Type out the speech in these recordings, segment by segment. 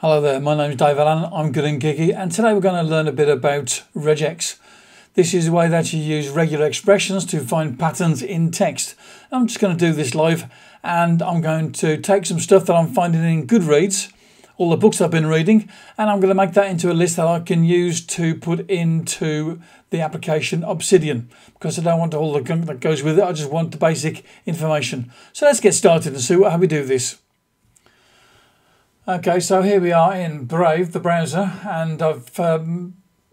Hello there, my name is Dave Allen, I'm Good and Geeky, and today we're going to learn a bit about Regex. This is a way that you use regular expressions to find patterns in text. I'm just going to do this live, and I'm going to take some stuff that I'm finding in Goodreads, all the books I've been reading, and I'm going to make that into a list that I can use to put into the application Obsidian, because I don't want all the gunk that goes with it, I just want the basic information. So let's get started and see how we do this. Okay, so here we are in Brave, the browser, and I've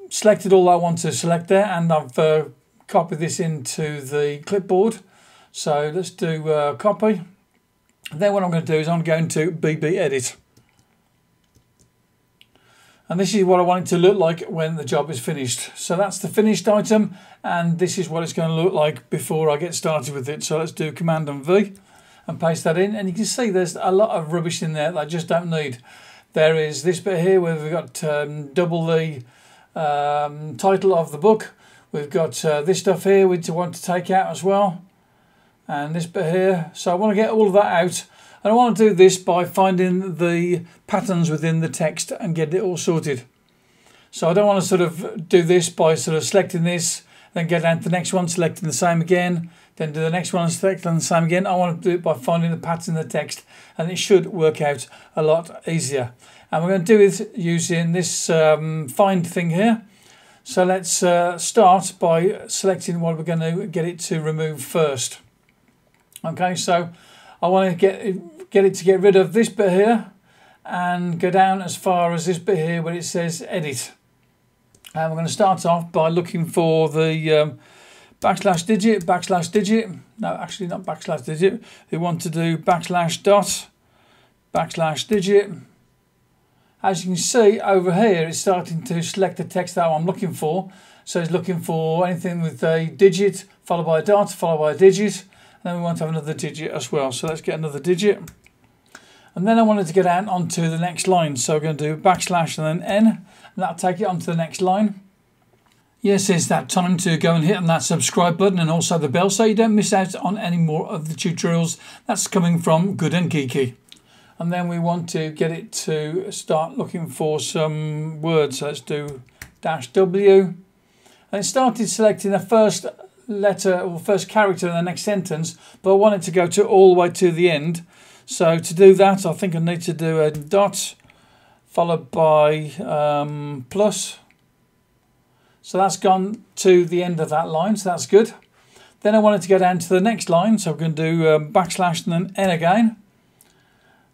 selected all I want to select there, and I've copied this into the clipboard. So let's do copy. And then what I'm going to do is I'm going to BBEdit. And this is what I want it to look like when the job is finished. So that's the finished item, and this is what it's going to look like before I get started with it. So let's do Command and V. And paste that in, and you can see there's a lot of rubbish in there that I just don't need. There is this bit here where we've got double the title of the book. We've got this stuff here we want to take out as well, and this bit here. So I want to get all of that out, and I want to do this by finding the patterns within the text and get it all sorted. So I don't want to sort of do this by sort of selecting this, then go down to the next one, selecting the same again, then do the next one and select on the same again. I want to do it by finding the pattern in the text, and it should work out a lot easier. And we're going to do it using this find thing here. So let's start by selecting what we're going to get it to remove first. Okay, so I want to get rid of this bit here and go down as far as this bit here where it says edit. And we're going to start off by looking for the backslash digit, no actually not backslash digit, we want to do backslash dot, backslash digit. As you can see over here it's starting to select the text that I'm looking for, so it's looking for anything with a digit followed by a dot followed by a digit, and then we want to have another digit as well, so let's get another digit. And then I wanted to get out onto the next line, so we're going to do backslash and then n, and that'll take it onto the next line. Yes, it's that time to go and hit on that subscribe button and also the bell so you don't miss out on any more of the tutorials that's coming from Good and Geeky. And then we want to get it to start looking for some words, so let's do dash W. And it started selecting the first letter or first character in the next sentence, but I want it to go to all the way to the end. So to do that I think I need to do a dot followed by plus. So that's gone to the end of that line, so that's good. Then I wanted to go down to the next line, so we're going to do backslash and then N again.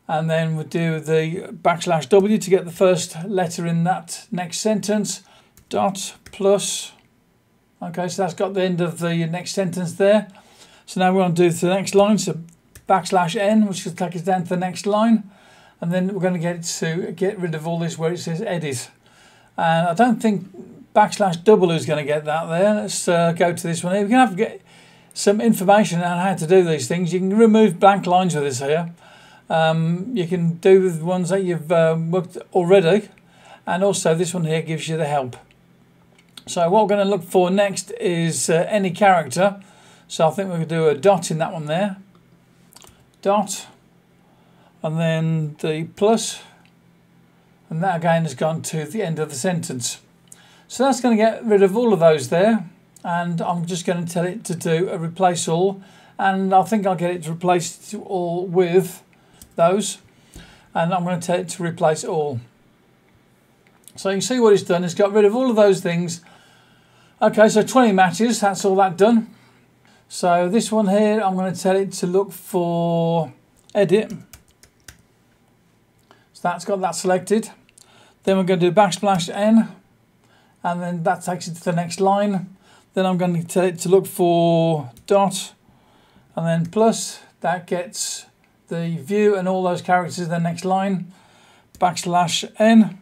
And then we'll do the backslash W to get the first letter in that next sentence. Dot plus. Okay, so that's got the end of the next sentence there. So now we're going to do the next line, so backslash N, which will take us down to the next line. And then we're going to get rid of all this where it says edit. And I don't think backslash double is going to get that there. Let's go to this one here. We're going to have to get some information on how to do these things. You can remove blank lines with this here. You can do with ones that you've worked already. And also this one here gives you the help. So what we're going to look for next is any character. So I think we're going to do a dot in that one there. Dot. And then the plus. And that again has gone to the end of the sentence. So that's going to get rid of all of those there, and I'm just going to tell it to do a replace all, and I think I'll get it to replace all with those, and I'm going to tell it to replace all. So you can see what it's done, it's got rid of all of those things. Okay, so 20 matches, that's all that done. So this one here, I'm going to tell it to look for edit. So that's got that selected. Then we're going to do backslash N. And then that takes it to the next line. Then I'm going to tell it to look for dot and then plus. That gets the view and all those characters in the next line. Backslash N.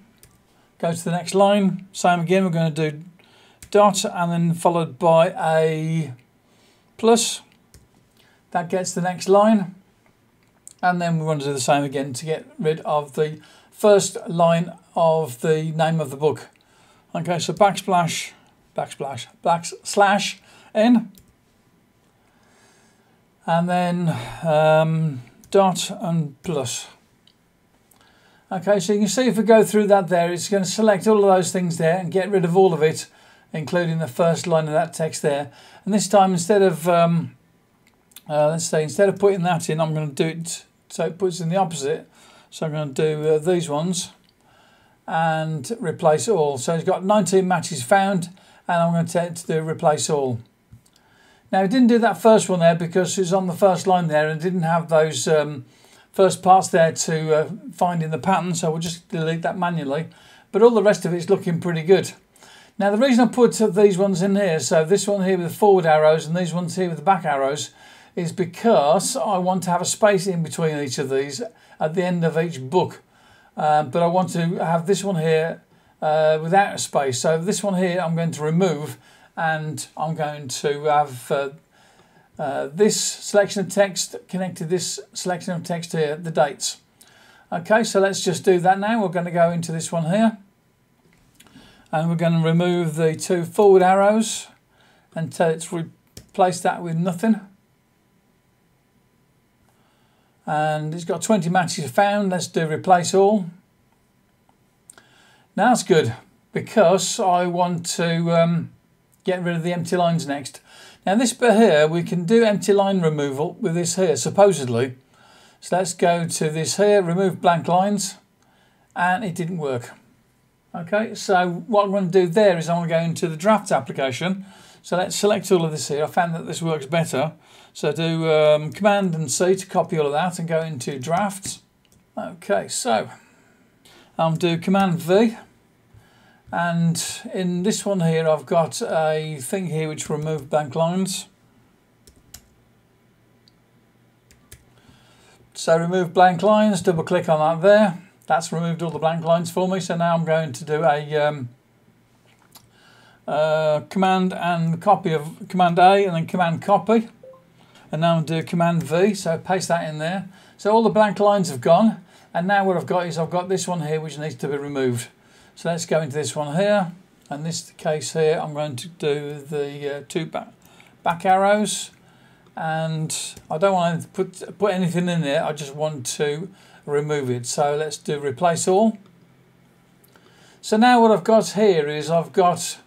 Go to the next line. Same again, we're going to do dot and then followed by a plus. That gets the next line. And then we want to do the same again to get rid of the first line of the name of the book. Okay, so backslash N, and then dot and plus. Okay, so you can see if we go through that there, it's going to select all of those things there and get rid of all of it, including the first line of that text there. And this time, instead of let's say instead of putting that in, I'm going to do it so it puts in the opposite. So I'm going to do these ones and replace all. So it's got 19 matches found, and I'm going to tell it to do replace all. Now, it didn't do that first one there because it's on the first line there and didn't have those first parts there to find in the pattern, so we'll just delete that manually. But all the rest of it is looking pretty good. Now, the reason I put these ones in here, so this one here with the forward arrows and these ones here with the back arrows, is because I want to have a space in between each of these at the end of each book. But I want to have this one here without a space. So this one here I'm going to remove, and I'm going to have this selection of text connected to this selection of text here, the dates. Okay, so let's just do that now. We're going to go into this one here, and we're going to remove the two forward arrows and tell it to replace that with nothing. And it's got 20 matches found. Let's do replace all. Now that's good because I want to get rid of the empty lines next. Now this bit here, we can do empty line removal with this here, supposedly. So let's go to this here, remove blank lines, and it didn't work. Okay, so what I'm going to do there is I'm going to go into the draft application. So let's select all of this here. I found that this works better. So do Command and C to copy all of that and go into drafts. Okay, so I'll do Command V. And in this one here, I've got a thing here which removes blank lines. So remove blank lines, double click on that there. That's removed all the blank lines for me. So now I'm going to do a Command and copy of Command A and then Command copy. And now I'm going to do Command V, so paste that in there. So all the blank lines have gone. And now what I've got is I've got this one here which needs to be removed. So let's go into this one here, and this case here I'm going to do the two back arrows, and I don't want to put anything in there, I just want to remove it. So let's do replace all. So now what I've got here is I've got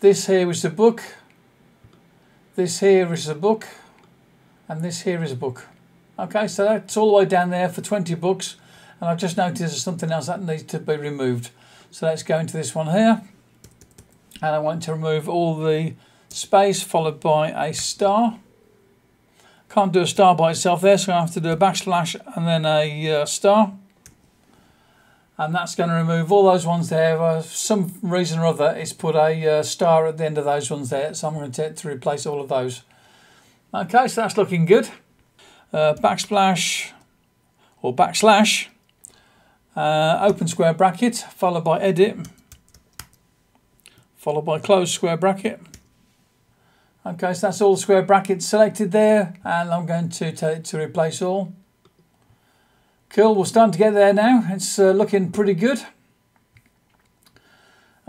this here is the book, this here is the book, and this here is a book. Okay, so that's all the way down there for 20 books, and I've just noticed there's something else that needs to be removed. So let's go into this one here, and I want to remove all the space followed by a star. Can't do a star by itself there, so I have to do a backslash and then a star. And that's going to remove all those ones there. For some reason or other, it's put a star at the end of those ones there, so I'm going to attempt to replace all of those. Okay, so that's looking good. Backsplash or backslash. Open square bracket, followed by edit, followed by close square bracket. Okay, so that's all the square brackets selected there, and I'm going to tell it to replace all. Cool, we're starting to get there now. It's looking pretty good.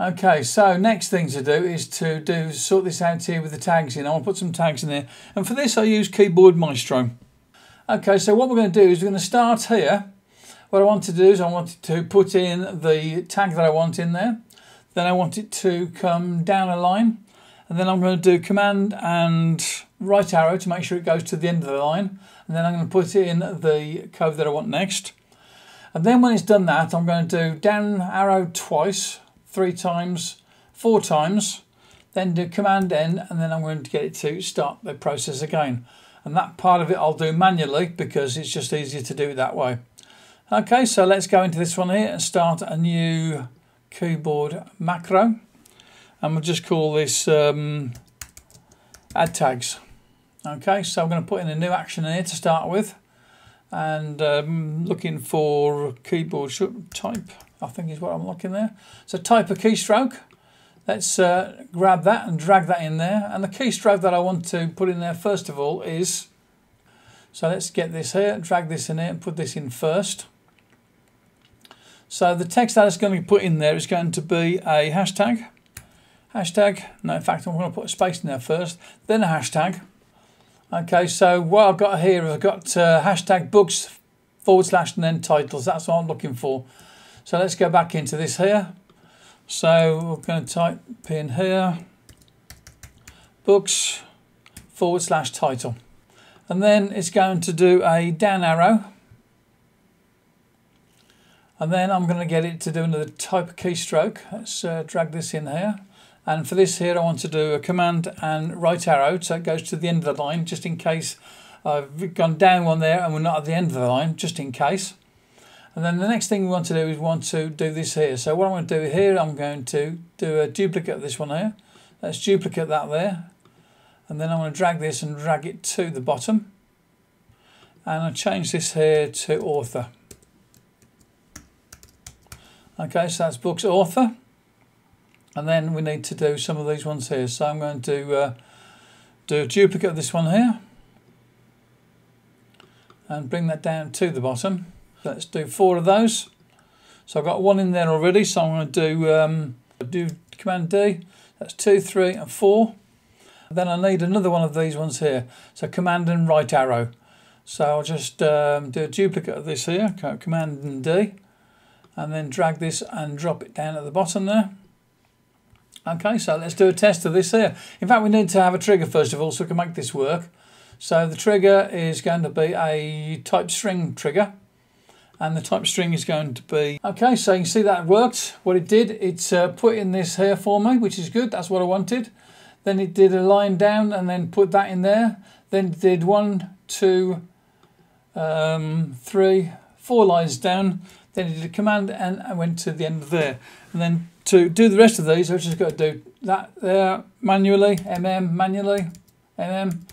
Okay, so next thing to do is to sort this out here with the tags in. I'll put some tags in there, and for this I use Keyboard Maestro. Okay, so what we're going to do is we're going to start here. What I want to do is I wanted to put in the tag that I want in there. Then I want it to come down a line. And then I'm going to do Command and right arrow to make sure it goes to the end of the line. And then I'm going to put in the code that I want next. And then when it's done that, I'm going to do down arrow twice, 3 times, 4 times. Then do Command N, and then I'm going to get it to start the process again. And that part of it I'll do manually because it's just easier to do it that way. Okay, so let's go into this one here and start a new keyboard macro, and we'll just call this add tags. Okay, so I'm going to put in a new action here to start with, and looking for keyboard type, I think is what I'm looking there. So type a keystroke. Let's grab that and drag that in there, and the keystroke that I want to put in there first of all is, so let's get this here, drag this in here and put this in first. So the text that is going to be put in there is going to be a hashtag. Hashtag, no, in fact, I'm going to put a space in there first, then a hashtag. Okay, so what I've got here, I've got hashtag books / and then titles. That's what I'm looking for. So let's go back into this here. So we're going to type in here, books / title. And then it's going to do a down arrow. And then I'm going to get it to do another type of keystroke. Let's drag this in here. And for this here, I want to do a command and right arrow. So it goes to the end of the line, just in case I've gone down one there and we're not at the end of the line, just in case. And then the next thing we want to do is we want to do this here. So what I'm going to do here, I'm going to do a duplicate of this one here. Let's duplicate that there. And then I'm going to drag this and drag it to the bottom. And I'll change this here to author. Okay, so that's books author. And then we need to do some of these ones here. So I'm going to do a duplicate of this one here. And bring that down to the bottom. Let's do 4 of those. So I've got 1 in there already, so I'm going to do Command D. That's 2, 3, and 4. And then I need another one of these ones here. So Command and right arrow. So I'll just do a duplicate of this here, Command and D, and then drag this and drop it down at the bottom there. Okay, so let's do a test of this here. In fact, we need to have a trigger first of all so we can make this work. So the trigger is going to be a type string trigger, and the type string is going to be... Okay, so you can see that worked. What it did, it's put in this here for me, which is good, that's what I wanted. Then it did a line down and then put that in there. Then it did 1, 2, 3, 4 lines down. Then it did a command and I went to the end of there. And then to do the rest of these, I've just got to do that there manually, manually. And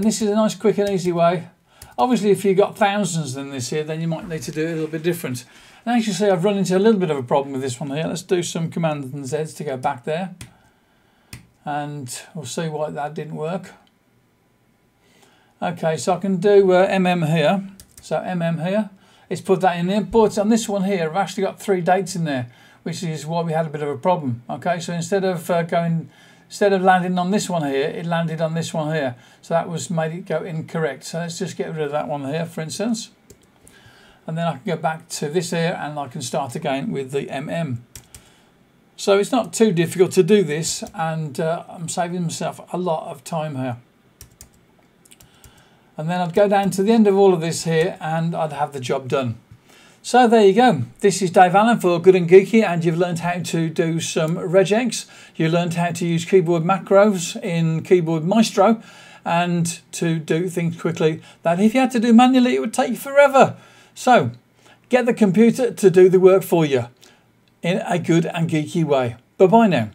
this is a nice, quick and easy way. Obviously, if you've got thousands in this here, then you might need to do it a little bit different. And as you see, I've run into a little bit of a problem with this one here. Let's do some Command and Zs to go back there. And we'll see why that didn't work. Okay, so I can do MM here. So MM here. It's put that in there. But on this one here, I've actually got 3 dates in there, which is why we had a bit of a problem. Okay, so instead of landing on this one here, it landed on this one here. So that was made it go incorrect. So let's just get rid of that one here, for instance. And then I can go back to this here and I can start again with the MM. So it's not too difficult to do this, and I'm saving myself a lot of time here. And then I'd go down to the end of all of this here and I'd have the job done. So there you go. This is Dave Allen for Good and Geeky, and you've learned how to do some regex. You learned how to use keyboard macros in Keyboard Maestro and to do things quickly that if you had to do manually, it would take you forever. So get the computer to do the work for you in a good and geeky way. Bye-bye now.